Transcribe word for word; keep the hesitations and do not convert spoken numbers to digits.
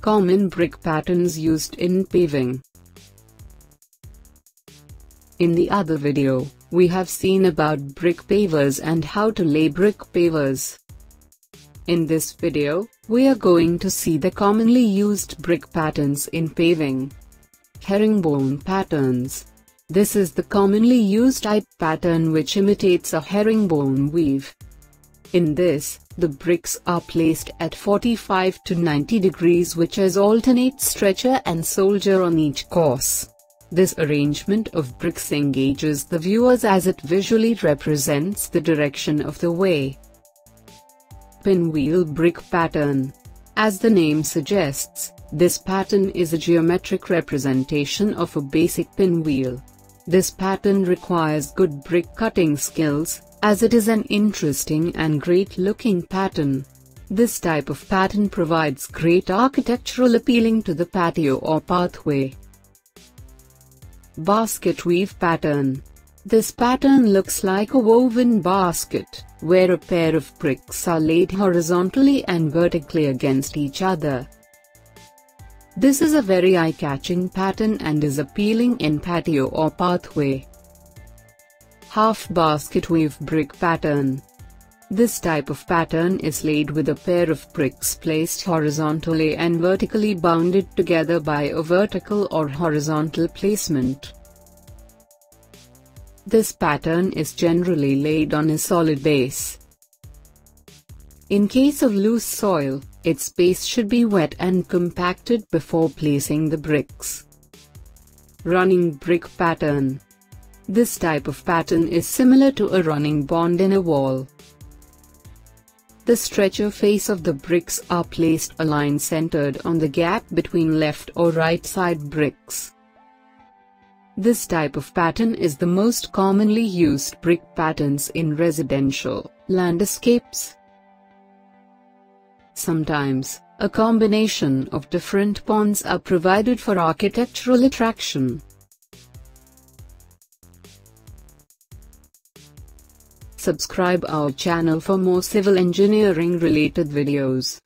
Common brick patterns used in paving. In the other video, we have seen about brick pavers and how to lay brick pavers. In this video, we are going to see the commonly used brick patterns in paving. Herringbone patterns. This is the commonly used type pattern which imitates a herringbone weave. In this, the bricks are placed at forty-five to ninety degrees, which is alternate stretcher and soldier on each course. This arrangement of bricks engages the viewers as it visually represents the direction of the way. Pinwheel brick pattern. As the name suggests, this pattern is a geometric representation of a basic pinwheel. This pattern requires good brick cutting skills, as it is an interesting and great-looking pattern. This type of pattern provides great architectural appealing to the patio or pathway. Basket weave pattern. This pattern looks like a woven basket, where a pair of bricks are laid horizontally and vertically against each other. This is a very eye-catching pattern and is appealing in patio or pathway. Half basketweave brick pattern. This type of pattern is laid with a pair of bricks placed horizontally and vertically, bounded together by a vertical or horizontal placement. This pattern is generally laid on a solid base. In case of loose soil, its base should be wet and compacted before placing the bricks. Running brick pattern. This type of pattern is similar to a running bond in a wall. The stretcher face of the bricks are placed aligned centered on the gap between left or right side bricks. This type of pattern is the most commonly used brick patterns in residential landscapes. Sometimes, a combination of different bonds are provided for architectural attraction. Subscribe our channel for more civil engineering related videos.